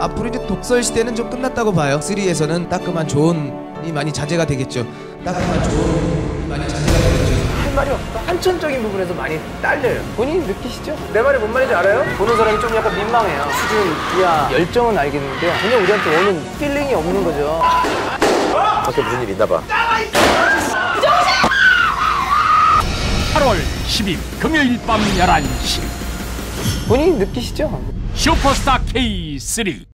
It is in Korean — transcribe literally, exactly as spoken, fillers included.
앞으로 이제 독설 시대는 좀 끝났다고 봐요. 삼에서는 따끔한 조언이 많이 자제가 되겠죠. 따끔한 조언이 많이 자제가 되겠죠. 할 말이 없다. 한천적인 부분에서 많이 딸려요. 본인이 느끼시죠? 내 말이 뭔 말인지 알아요? 보는 사람이 좀 약간 민망해요. 수준 이하 열정은 알겠는데 전혀 우리한테 오는 필링이 없는 거죠. 밖에 무슨 일 있나 봐. 팔월 십일 금요일 밤 열한 시 본인이 느끼시죠? 슈퍼스타 케이 쓰리